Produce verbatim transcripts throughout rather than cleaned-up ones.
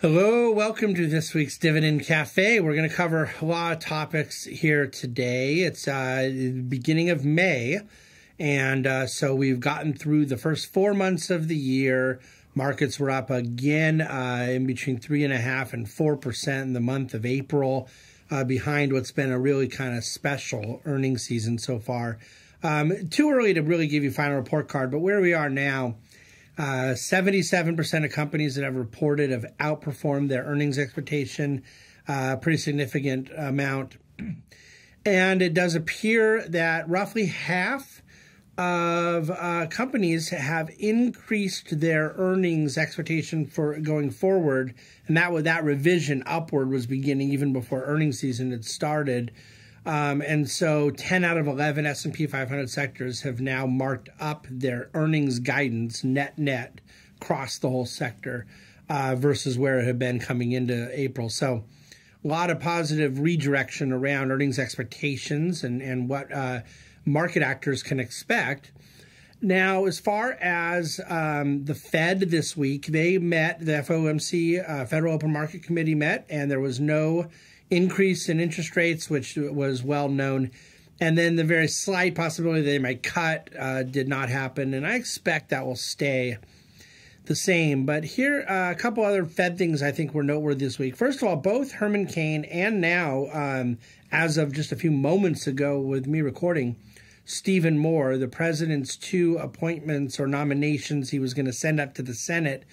Hello, welcome to this week's Dividend Cafe. We're going to cover a lot of topics here today. It's uh, the beginning of May, and uh, so we've gotten through the first four months of the year. Markets were up again uh, in between three and a half and four percent in the month of April, uh, behind what's been a really kind of special earnings season so far. Um, too early to really give you final report card, but where we are now. seventy-seven percent uh, of companies that have reported have outperformed their earnings expectation, a uh, pretty significant amount. And it does appear that roughly half of uh, companies have increased their earnings expectation for going forward. And that, that revision upward was beginning even before earnings season had started. Um, and so ten out of eleven S and P five hundred sectors have now marked up their earnings guidance net-net across the whole sector uh, versus where it had been coming into April. So a lot of positive redirection around earnings expectations and, and what uh, market actors can expect. Now, as far as um, the Fed this week, they met, the F O M C, uh, Federal Open Market Committee met, and there was no increase in interest rates, which was well known, and then the very slight possibility they might cut uh, did not happen, and I expect that will stay the same. But here uh, a couple other Fed things I think were noteworthy this week. First of all, both Herman Cain and now, um, as of just a few moments ago with me recording, Stephen Moore, the president's two appointments or nominations he was going to send up to the Senate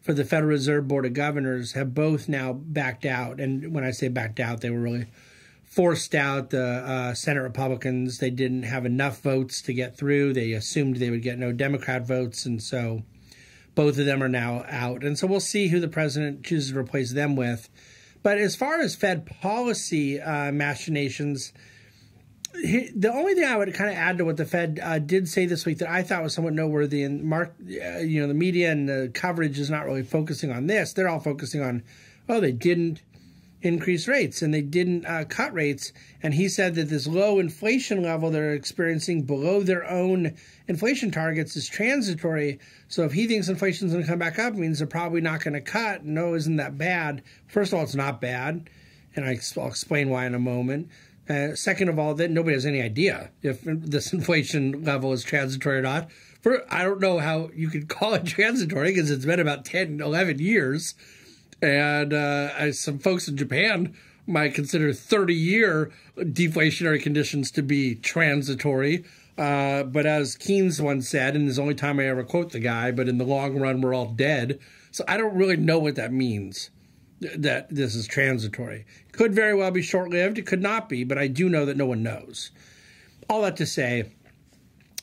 for the Federal Reserve Board of Governors, have both now backed out. And when I say backed out, they were really forced out. The uh, Senate Republicans, they didn't have enough votes to get through. They assumed they would get no Democrat votes. And so both of them are now out. And so we'll see who the president chooses to replace them with. But as far as Fed policy uh, machinations, the only thing I would kind of add to what the Fed uh, did say this week that I thought was somewhat noteworthy, and Mark, uh, you know, the media and the coverage is not really focusing on this. They're all focusing on, oh, they didn't increase rates and they didn't uh, cut rates. And he said that this low inflation level they're experiencing below their own inflation targets is transitory. So if he thinks inflation's going to come back up, it means they're probably not going to cut. No, isn't that bad? First of all, it's not bad, and I'll explain why in a moment. Uh, second of all, that nobody has any idea if this inflation level is transitory or not. For, I don't know how you could call it transitory because it's been about ten, eleven years. And uh, I, some folks in Japan might consider thirty-year deflationary conditions to be transitory. Uh, but as Keynes once said, and this is the only time I ever quote the guy, but in the long run, we're all dead. So I don't really know what that means, that this is transitory. Could very well be short-lived. It could not be, but I do know that no one knows. All that to say,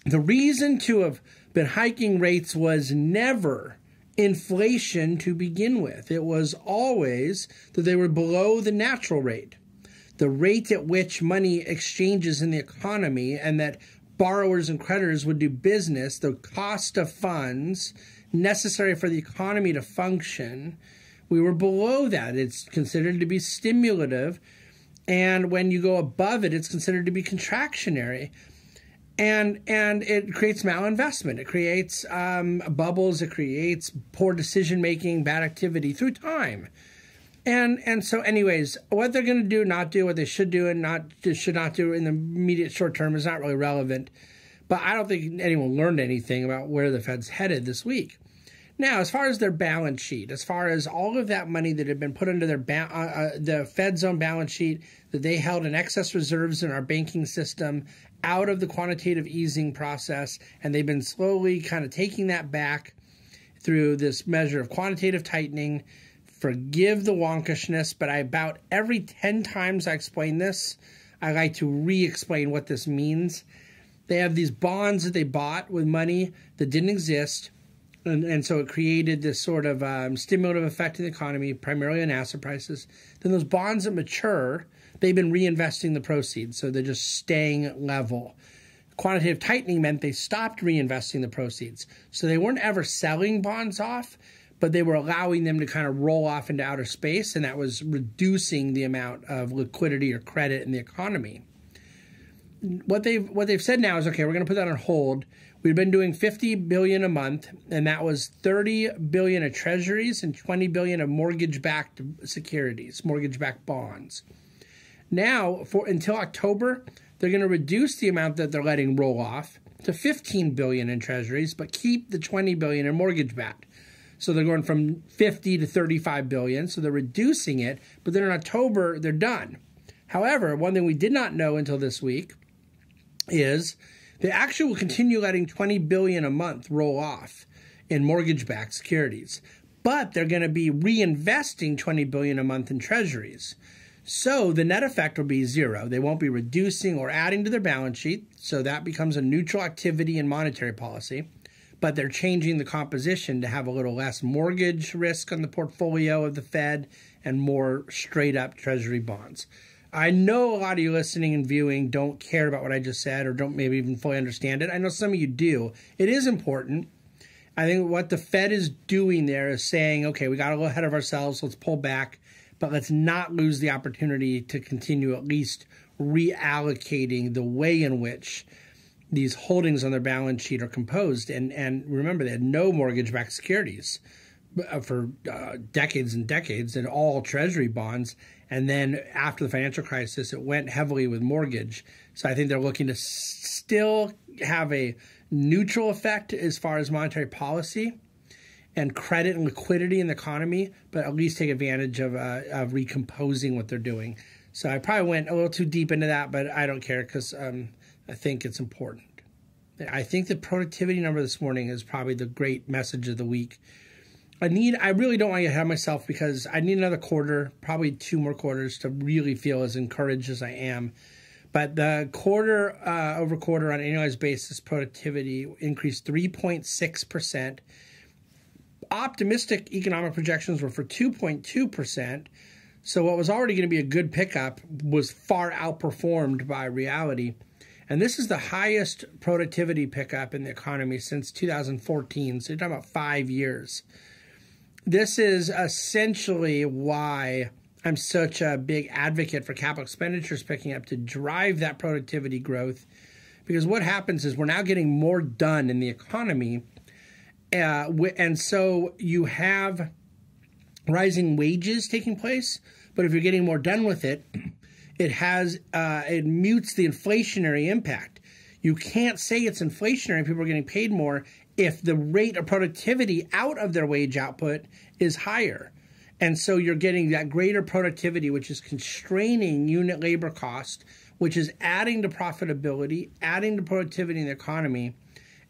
the reason to have been hiking rates was never inflation to begin with. It was always that they were below the natural rate, the rate at which money exchanges in the economy, and that borrowers and creditors would do business, the cost of funds necessary for the economy to function. We were below that. It's considered to be stimulative. And when you go above it, it's considered to be contractionary. And, and it creates malinvestment. It creates um, bubbles. It creates poor decision-making, bad activity through time. And, and so anyways, what they're going to do, not do, what they should do and not should not do in the immediate short term is not really relevant. But I don't think anyone learned anything about where the Fed's headed this week. Now, as far as their balance sheet, as far as all of that money that had been put under their ba uh, the Fed's own balance sheet, that they held in excess reserves in our banking system out of the quantitative easing process, and they've been slowly kind of taking that back through this measure of quantitative tightening. Forgive the wonkishness, but I about every ten times I explain this, I like to re-explain what this means. They have these bonds that they bought with money that didn't exist. And, and so it created this sort of um, stimulative effect in the economy, primarily on asset prices. Then those bonds that mature, they've been reinvesting the proceeds, so they're just staying level. Quantitative tightening meant they stopped reinvesting the proceeds. So they weren't ever selling bonds off, but they were allowing them to kind of roll off into outer space, and that was reducing the amount of liquidity or credit in the economy. what they've what they've said now is, okay, we're going to put that on hold. We've been doing fifty billion dollars a month, and that was thirty billion dollars of treasuries and twenty billion dollars of mortgage-backed securities, mortgage-backed bonds. Now, for until October, they're going to reduce the amount that they're letting roll off to fifteen billion dollars in treasuries, but keep the twenty billion dollars in mortgage-backed. So they're going from fifty to thirty-five billion dollars, so they're reducing it, but then in October, they're done. However, one thing we did not know until this week is they actually will continue letting twenty billion dollars a month roll off in mortgage-backed securities, but they're going to be reinvesting twenty billion dollars a month in treasuries. So the net effect will be zero. They won't be reducing or adding to their balance sheet, so that becomes a neutral activity in monetary policy, but they're changing the composition to have a little less mortgage risk on the portfolio of the Fed and more straight-up treasury bonds. I know a lot of you listening and viewing don't care about what I just said or don't maybe even fully understand it. I know some of you do. It is important. I think what the Fed is doing there is saying, okay, we got a little ahead of ourselves. Let's pull back, but let's not lose the opportunity to continue at least reallocating the way in which these holdings on their balance sheet are composed. And, and remember, they had no mortgage-backed securities for uh, decades and decades, and all treasury bonds. And then after the financial crisis, it went heavily with mortgage. So I think they're looking to still have a neutral effect as far as monetary policy and credit and liquidity in the economy, but at least take advantage of, uh, of recomposing what they're doing. So I probably went a little too deep into that, but I don't care because um, I think it's important. I think the productivity number this morning is probably the great message of the week. I need, I really don't want to get ahead of myself because I need another quarter, probably two more quarters to really feel as encouraged as I am. But the quarter uh, over quarter on an annualized basis productivity increased three point six percent. Optimistic economic projections were for two point two percent. So what was already going to be a good pickup was far outperformed by reality. And this is the highest productivity pickup in the economy since two thousand fourteen. So you're talking about five years. This is essentially why I'm such a big advocate for capital expenditures picking up to drive that productivity growth, because what happens is we're now getting more done in the economy, uh, and so you have rising wages taking place, but if you're getting more done with it, it has uh, it mutes the inflationary impact. You can't say it's inflationary, people are getting paid more, if the rate of productivity out of their wage output is higher. And so you're getting that greater productivity, which is constraining unit labor cost, which is adding to profitability, adding to productivity in the economy,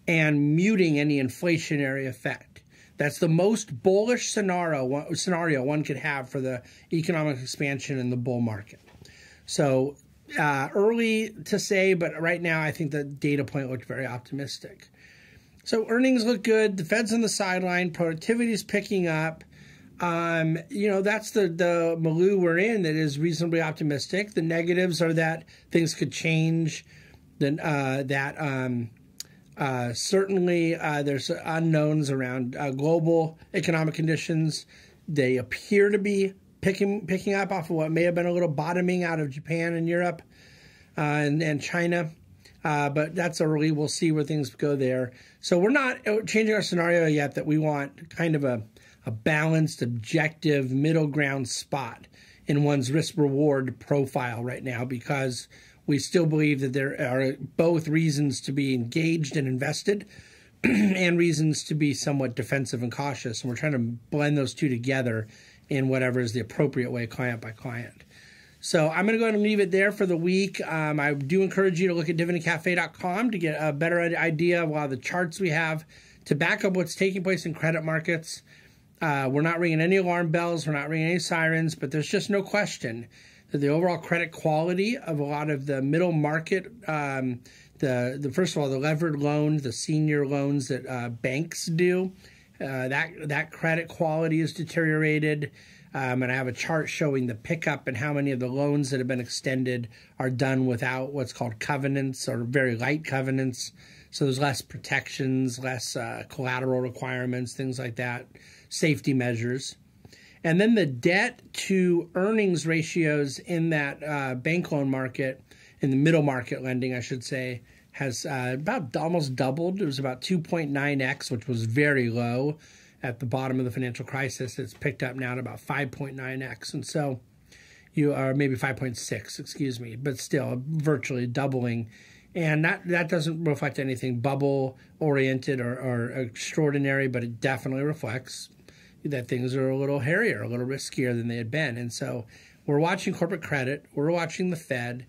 and muting any inflationary effect. That's the most bullish scenario, scenario one could have for the economic expansion in the bull market. So uh, early to say, but right now I think the data point looked very optimistic. So earnings look good. The Fed's on the sideline. Productivity is picking up. Um, you know, that's the, the milieu we're in that is reasonably optimistic. The negatives are that things could change. Then uh, that um, uh, certainly uh, there's unknowns around uh, global economic conditions. They appear to be picking picking up off of what may have been a little bottoming out of Japan and Europe uh, and, and China. Uh, but that's early. We'll see where things go there. So we're not changing our scenario yet that we want kind of a, a balanced, objective, middle ground spot in one's risk-reward profile right now, because we still believe that there are both reasons to be engaged and invested and reasons to be somewhat defensive and cautious. And we're trying to blend those two together in whatever is the appropriate way, client by client. So I'm going to go ahead and leave it there for the week. Um, I do encourage you to look at Dividend Cafe dot com to get a better idea of a lot of the charts we have to back up what's taking place in credit markets. Uh, we're not ringing any alarm bells. We're not ringing any sirens, but there's just no question that the overall credit quality of a lot of the middle market, um, the, the first of all, the levered loan, the senior loans that uh, banks do, uh, that, that credit quality is deteriorated. Um, and I have a chart showing the pickup and how many of the loans that have been extended are done without what's called covenants or very light covenants. So there's less protections, less uh, collateral requirements, things like that, safety measures. And then the debt to earnings ratios in that uh, bank loan market in the middle market lending, I should say, has uh, about almost doubled. It was about two point nine x, which was very low at the bottom of the financial crisis. It's picked up now at about five point nine x. And so you are maybe five point six, excuse me, but still virtually doubling. And that, that doesn't reflect anything bubble-oriented or, or extraordinary, but it definitely reflects that things are a little hairier, a little riskier than they had been. And so we're watching corporate credit. We're watching the Fed.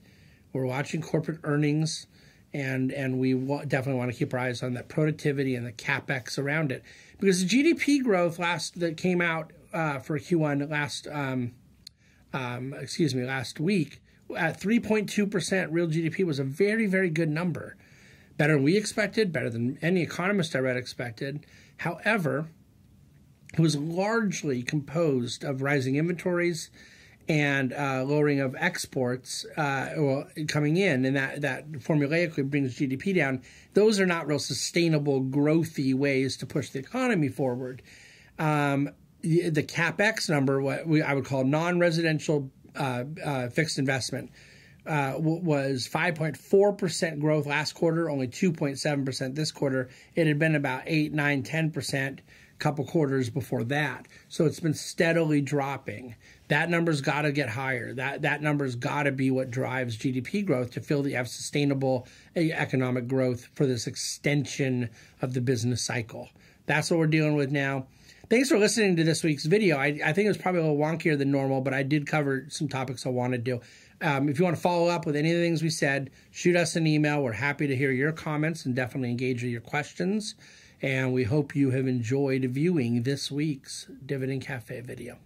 We're watching corporate earnings. And, and we wa- definitely want to keep our eyes on that productivity and the CapEx around it. Because the G D P growth last that came out uh, for Q one last um, um, excuse me last week at three point two percent real G D P was a very, very good number, better than we expected, better than any economist I read expected. However, it was largely composed of rising inventories and uh, lowering of exports uh, well, coming in, and that, that formulaically brings G D P down. Those are not real sustainable, growthy ways to push the economy forward. Um, the, the CapEx number, what we, I would call non-residential uh, uh, fixed investment, uh, was five point four percent growth last quarter, only two point seven percent this quarter. It had been about eight, nine, ten percent. Couple quarters before that. So it's been steadily dropping. That number's got to get higher. That that number's got to be what drives G D P growth to feel that you have sustainable economic growth for this extension of the business cycle. That's what we're dealing with now. Thanks for listening to this week's video. I, I think it was probably a little wonkier than normal, but I did cover some topics I wanted to. Um, if you want to follow up with any of the things we said, shoot us an email. We're happy to hear your comments and definitely engage with your questions. And we hope you have enjoyed viewing this week's Dividend Cafe video.